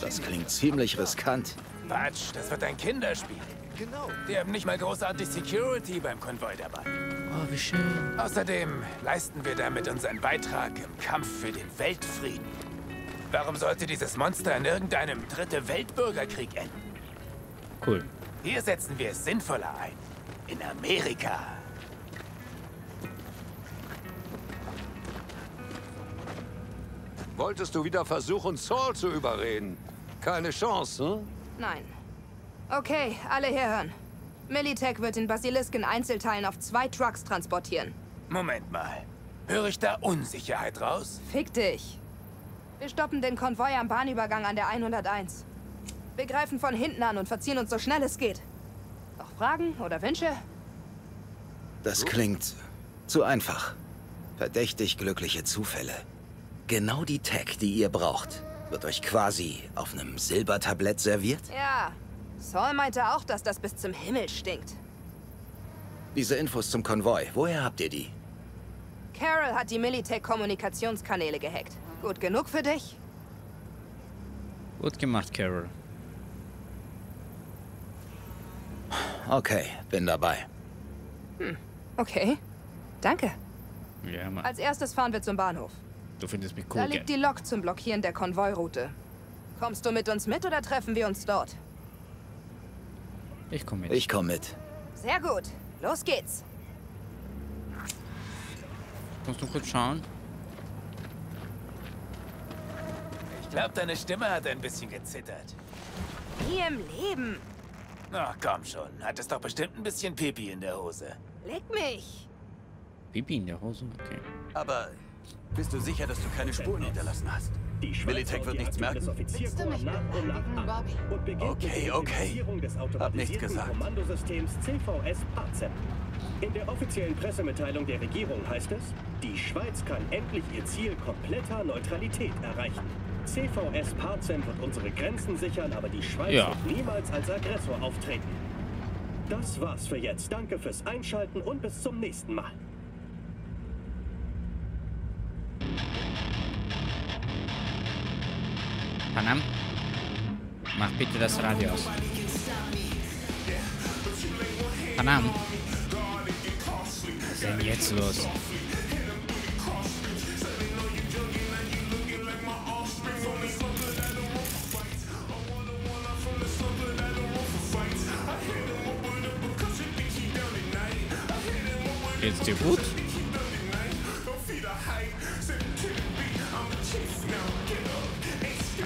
Das klingt ziemlich riskant. Quatsch, das wird ein Kinderspiel. Genau. Die haben nicht mal großartig Security beim Konvoi dabei. Oh, wie schön. Außerdem leisten wir damit unseren Beitrag im Kampf für den Weltfrieden. Warum sollte dieses Monster in irgendeinem dritten Weltbürgerkrieg enden? Cool. Hier setzen wir es sinnvoller ein. In Amerika. Wolltest du wieder versuchen, Saul zu überreden? Keine Chance, hm? Nein. Okay, alle herhören. Militech wird den Basilisk in Einzelteilen auf 2 Trucks transportieren. Moment mal. Höre ich da Unsicherheit raus? Fick dich. Wir stoppen den Konvoi am Bahnübergang an der 101. Wir greifen von hinten an und verziehen uns so schnell es geht. Noch Fragen oder Wünsche? Das klingt zu einfach. Verdächtig glückliche Zufälle. Genau die Tech, die ihr braucht, wird euch quasi auf einem Silbertablett serviert? Ja. Saul meinte auch, dass das bis zum Himmel stinkt. Diese Infos zum Konvoi, woher habt ihr die? Carol hat die Militech-Kommunikationskanäle gehackt. Gut genug für dich? Gut gemacht, Carol. Okay, bin dabei. Hm, okay. Danke. Ja, Mann. Als erstes fahren wir zum Bahnhof. Du findest mich cool, da liegt die Lok zum Blockieren der Konvoiroute. Kommst du mit uns mit oder treffen wir uns dort? Ich komme mit. Ich komme mit. Sehr gut. Los geht's. Kannst du kurz schauen? Ich glaube, deine Stimme hat ein bisschen gezittert. Nie im Leben. Ach, komm schon. Hattest doch bestimmt ein bisschen Pipi in der Hose. Leck mich. Pipi in der Hose? Okay. Aber... Bist du sicher, dass du keine Spuren hinterlassen hast? Die Militech wird nichts merken. Okay, okay. Hab nichts gesagt. In der offiziellen Pressemitteilung der Regierung heißt es, die Schweiz kann endlich ihr Ziel kompletter Neutralität erreichen. CVS Parzem wird unsere Grenzen sichern, aber die Schweiz wird niemals als Aggressor auftreten. Das war's für jetzt. Danke fürs Einschalten und bis zum nächsten Mal. Panam, mach bitte das Radio aus. Panam, was ist denn jetzt los? Geht's dir gut?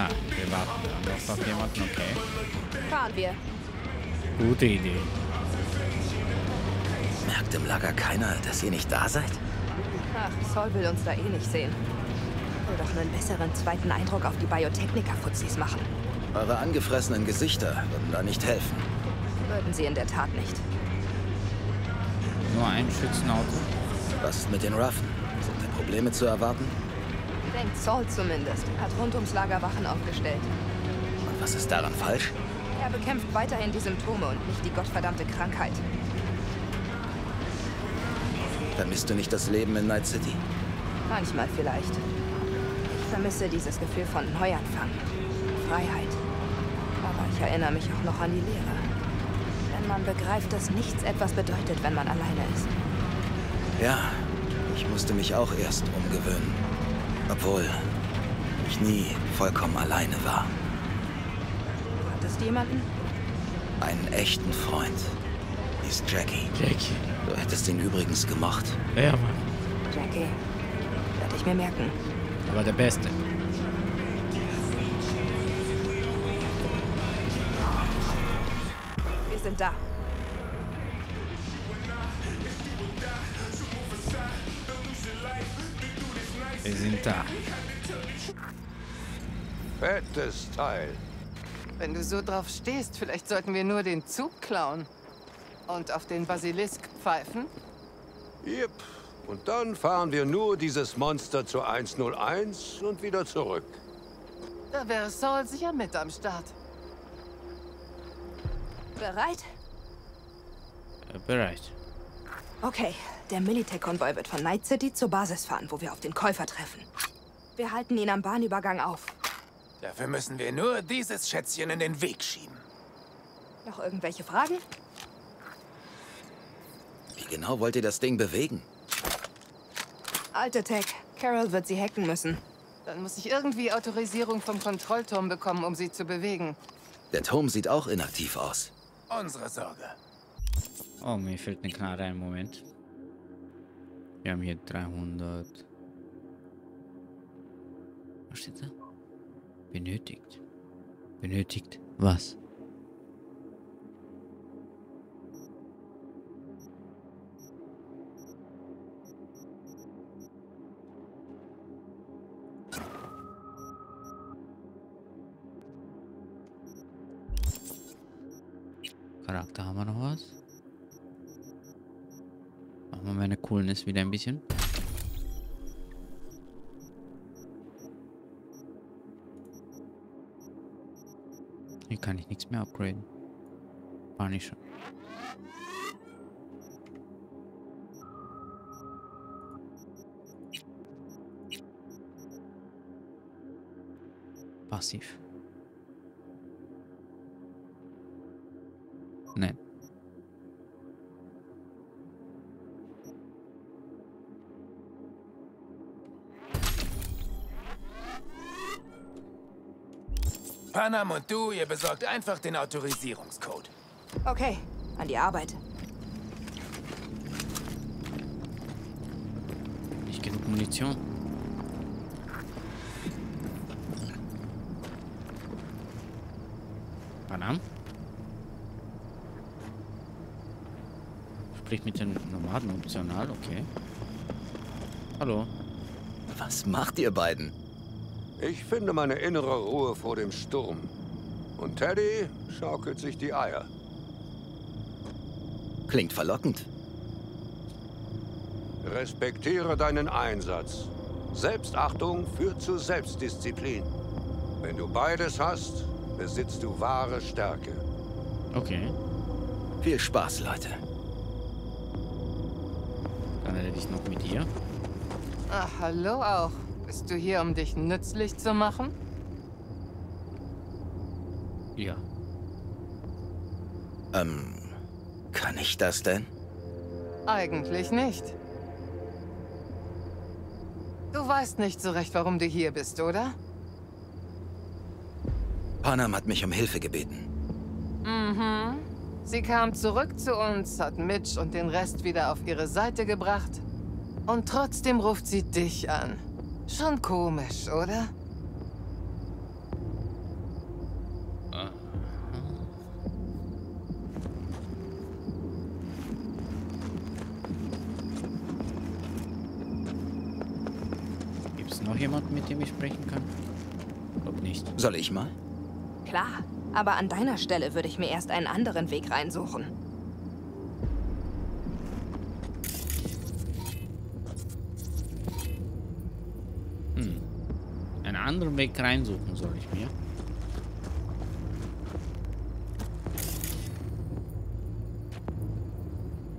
Ah, wir warten. Da braucht jemanden, okay. Fahren wir. Gute Idee. Merkt im Lager keiner, dass ihr nicht da seid? Ach, Saul will uns da eh nicht sehen. Will doch einen besseren zweiten Eindruck auf die Biotechniker-Fuzis machen. Eure angefressenen Gesichter würden da nicht helfen. Würden sie in der Tat nicht. Nur ein Schützenauto. Was ist mit den Ruffen? Sind da Probleme zu erwarten? Denkt Saul zumindest. Hat rund ums Lager Wachen aufgestellt. Und was ist daran falsch? Er bekämpft weiterhin die Symptome und nicht die gottverdammte Krankheit. Vermisst du nicht das Leben in Night City? Manchmal vielleicht. Ich vermisse dieses Gefühl von Neuanfang. Freiheit. Aber ich erinnere mich auch noch an die Lehre. Wenn man begreift, dass nichts etwas bedeutet, wenn man alleine ist. Ja, ich musste mich auch erst umgewöhnen. Obwohl ich nie vollkommen alleine war. Du hattest jemanden? Einen echten Freund. Hieß Jackie. Jackie. Du hättest ihn übrigens gemocht. Ja, Mann. Jackie. Werde ich mir merken. Aber der Beste. Wir sind da. Wir sind da. Fettes Teil. Wenn du so drauf stehst, vielleicht sollten wir nur den Zug klauen. Und auf den Basilisk pfeifen? Jep. Und dann fahren wir nur dieses Monster zur 101 und wieder zurück. Da wäre Saul sicher mit am Start. Bereit? Bereit. Okay, der Militech-Konvoi wird von Night City zur Basis fahren, wo wir auf den Käufer treffen. Wir halten ihn am Bahnübergang auf. Dafür müssen wir nur dieses Schätzchen in den Weg schieben. Noch irgendwelche Fragen? Wie genau wollt ihr das Ding bewegen? Alte Tech. Carol wird sie hacken müssen. Dann muss ich irgendwie Autorisierung vom Kontrollturm bekommen, um sie zu bewegen. Der Turm sieht auch inaktiv aus. Unsere Sorge. Oh, mir fehlt eine Knarre. Einen Moment. Wir haben hier 300. Was steht da? Benötigt. Benötigt was? Charakter, haben wir noch was? Machen wir meine Coolness wieder ein bisschen. Hier kann ich nichts mehr upgraden. War nicht schon. Passiv. Nein. Panam und du, ihr besorgt einfach den Autorisierungscode. Okay, an die Arbeit. Nicht genug Munition. Panam? Mit den Nomaden optional, okay. Hallo. Was macht ihr beiden? Ich finde meine innere Ruhe vor dem Sturm. Und Teddy schaukelt sich die Eier. Klingt verlockend. Respektiere deinen Einsatz. Selbstachtung führt zu Selbstdisziplin. Wenn du beides hast, besitzt du wahre Stärke. Okay. Viel Spaß, Leute. Ich noch mit dir. Ach, hallo auch. Bist du hier, um dich nützlich zu machen? Ja. Kann ich das denn? Eigentlich nicht. Du weißt nicht so recht, warum du hier bist, oder? Panam hat mich um Hilfe gebeten. Mhm. Sie kam zurück zu uns, hat Mitch und den Rest wieder auf ihre Seite gebracht. Und trotzdem ruft sie dich an. Schon komisch, oder? Gibt es noch jemanden, mit dem ich sprechen kann? Ob nicht. Soll ich mal? Klar. Aber an deiner Stelle würde ich mir erst einen anderen Weg reinsuchen. Einen anderen Weg reinsuchen soll ich mir.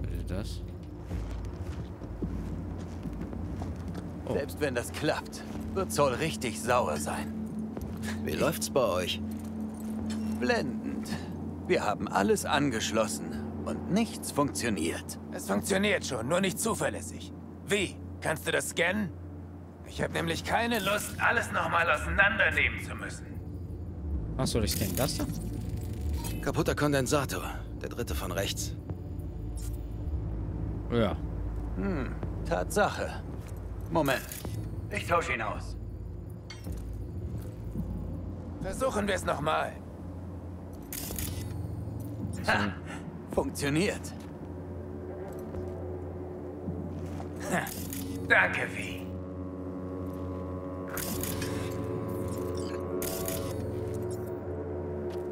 Was ist das? Oh. Selbst wenn das klappt, wird Zoll richtig sauer sein. Wie läuft's bei euch? Blendend. Wir haben alles angeschlossen und nichts funktioniert. Es funktioniert schon, nur nicht zuverlässig. Wie? Kannst du das scannen? Ich habe nämlich keine Lust, alles nochmal auseinandernehmen zu müssen. Achso, ich scanne das da? Kaputter Kondensator. Der dritte von rechts. Ja. Hm, Tatsache. Moment. Ich tausche ihn aus. Versuchen wir es nochmal. Ha, funktioniert. Ha, danke, V.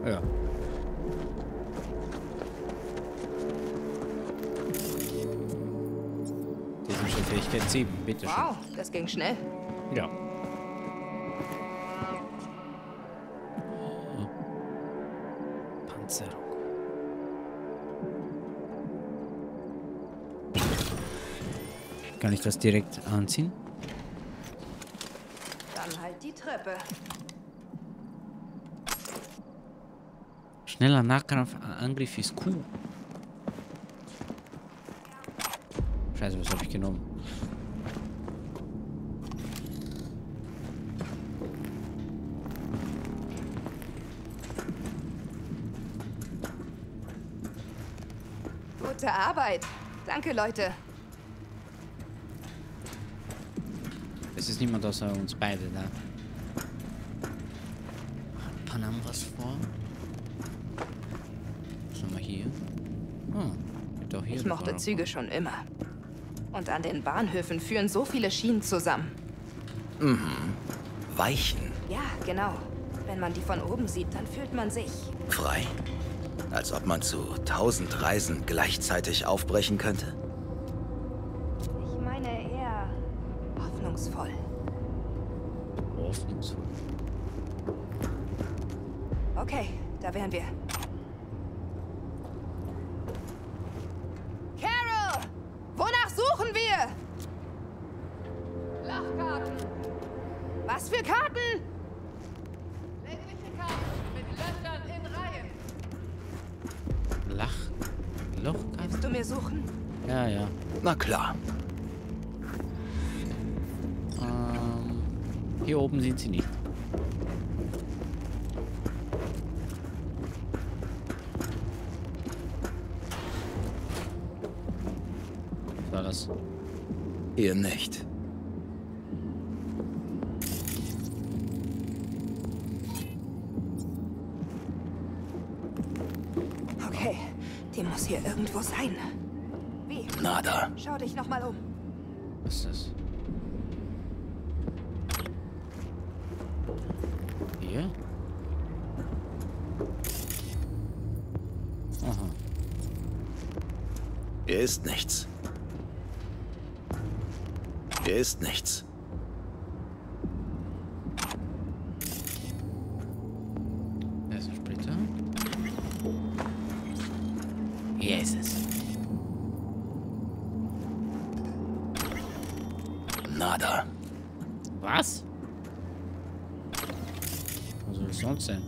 Ja. Technische Fähigkeit 7, bitteschön. Wow, das ging schnell. Ja. Kann ich das direkt anziehen? Dann halt die Treppe. Schneller Nahkampfangriff ist cool. Scheiße, was habe ich genommen? Gute Arbeit. Danke, Leute. Es ist niemand außer uns beide da. Hat Panam was vor? Was haben wir hier? Oh, doch hier. Ich mochte Züge schon immer. Und an den Bahnhöfen führen so viele Schienen zusammen. Mhm. Weichen. Ja, genau. Wenn man die von oben sieht, dann fühlt man sich frei. Als ob man zu 1000 Reisen gleichzeitig aufbrechen könnte. Ich meine eher hoffnungsvoll. Hoffnungsvoll. Okay, da wären wir. Carol! Wonach suchen wir? Lachkarten. Was für Karten? Längliche Karten mit Löchern in Reihen. Kannst du mir suchen? Ja, ja. Na klar. Hier oben sind sie nicht. Was war das? Hier nicht. Hier irgendwo sein. Wie? Nada. Schau dich nochmal um. Was ist das? Hier? Aha. Hier ist nichts. Hier ist nichts. Nada. Was? Was soll das sonst sein?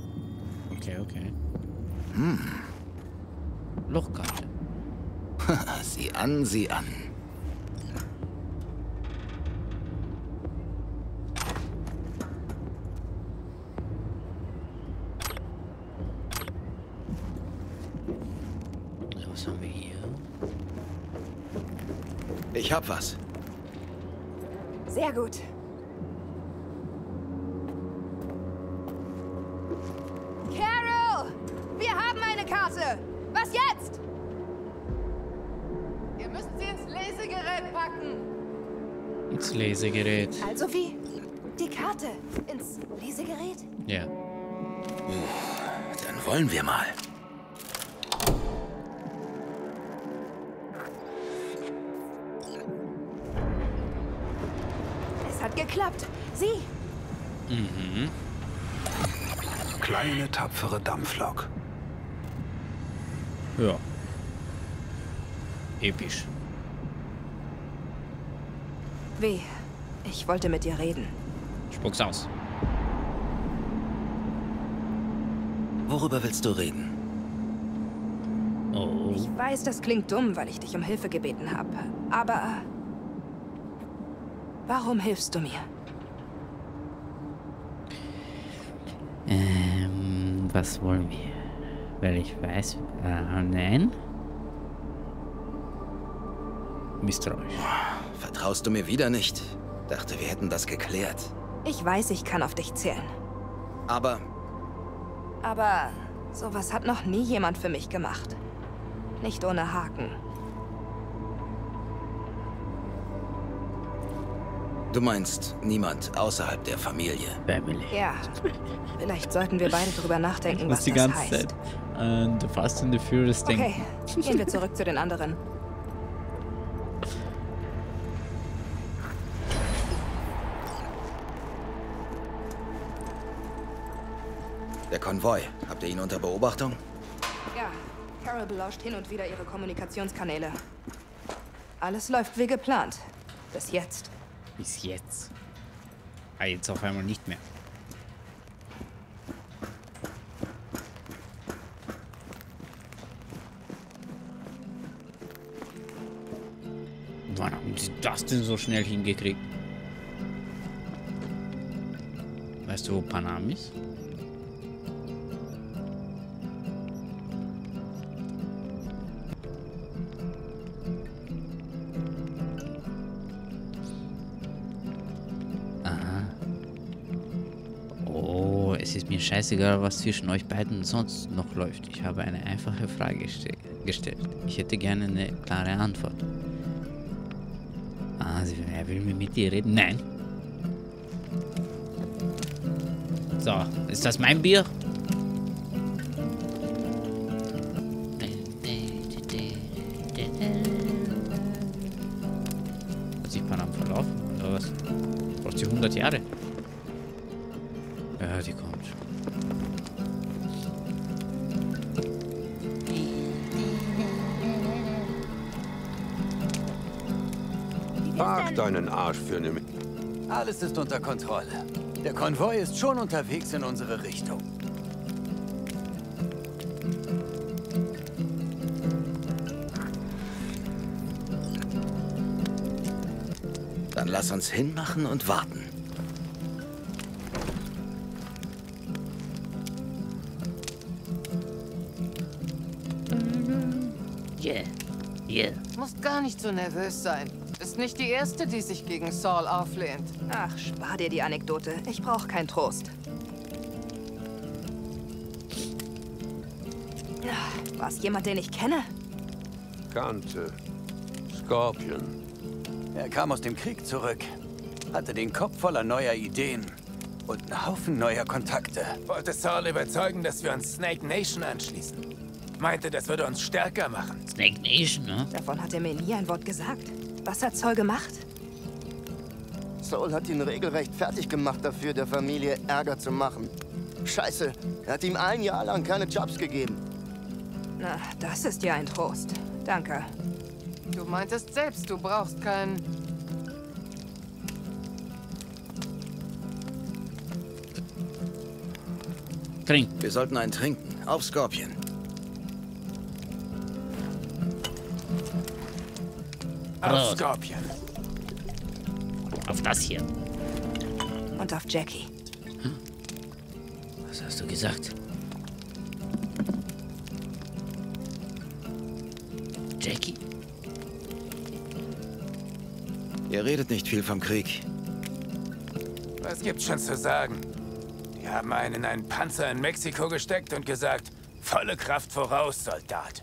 Okay, okay. Hm. Lochkarte. Sieh an, sieh an. So, was haben wir hier? Ich hab was. Sehr gut. Carol! Wir haben eine Karte! Was jetzt? Ihr müsst sie ins Lesegerät packen. Ins Lesegerät. Also wie? Die Karte ins Lesegerät? Ja. Dann wollen wir mal. Geklappt. Sieh. Mhm. Kleine tapfere Dampflok. Ja. Episch. Weh. Ich wollte mit dir reden. Spuck's aus. Worüber willst du reden? Oh. Ich weiß, das klingt dumm, weil ich dich um Hilfe gebeten habe. Aber... warum hilfst du mir? Was wollen wir? Weil ich weiß... nein? Misstrauisch. Vertraust du mir wieder nicht? Dachte, wir hätten das geklärt. Ich weiß, ich kann auf dich zählen. Aber... aber... sowas hat noch nie jemand für mich gemacht. Nicht ohne Haken. Du meinst, niemand außerhalb der Familie? Family. Ja, vielleicht sollten wir beide drüber nachdenken, was das heißt. Die ganze Zeit. The Fast and the Furious Ding. Okay, gehen wir zurück zu den anderen. Der Konvoi. Habt ihr ihn unter Beobachtung? Ja, Carol belauscht hin und wieder ihre Kommunikationskanäle. Alles läuft wie geplant. Bis jetzt. Bis jetzt. Ah, jetzt auf einmal nicht mehr. Wann haben sie das denn so schnell hingekriegt? Weißt du, wo Panam ist? Es ist mir scheißegal, was zwischen euch beiden sonst noch läuft. Ich habe eine einfache Frage gestellt. Ich hätte gerne eine klare Antwort. Ah, er will mit dir reden? Nein. So, ist das mein Bier? Hat sich Panam verlaufen oder was? Braucht sie 100 Jahre? Ja, die kommt. Park deinen Arsch für eine... Alles ist unter Kontrolle. Der Konvoi ist schon unterwegs in unsere Richtung. Dann lass uns hinmachen und warten. Yeah. Musst gar nicht so nervös sein. Bist nicht die Erste, die sich gegen Saul auflehnt. Ach, spar dir die Anekdote. Ich brauche keinen Trost. War es jemand, den ich kenne? Kannte. Scorpion. Er kam aus dem Krieg zurück. Hatte den Kopf voller neuer Ideen. Und einen Haufen neuer Kontakte. Wollte Saul überzeugen, dass wir uns Snake Nation anschließen. Meinte, das würde uns stärker machen. Snake Nation, ne? Davon hat er mir nie ein Wort gesagt. Was hat Zoll gemacht? Zoll hat ihn regelrecht fertig gemacht dafür, der Familie Ärger zu machen. Scheiße, er hat ihm 1 Jahr lang keine Jobs gegeben. Na, das ist ja ein Trost. Danke. Du meintest selbst, du brauchst keinen... Trinken. Wir sollten einen trinken. Auf Scorpion. Auf Scorpion. Auf das hier. Und auf Jackie. Hm? Was hast du gesagt? Jackie? Ihr redet nicht viel vom Krieg. Was gibt's schon zu sagen? Die haben einen in einen Panzer in Mexiko gesteckt und gesagt, volle Kraft voraus, Soldat.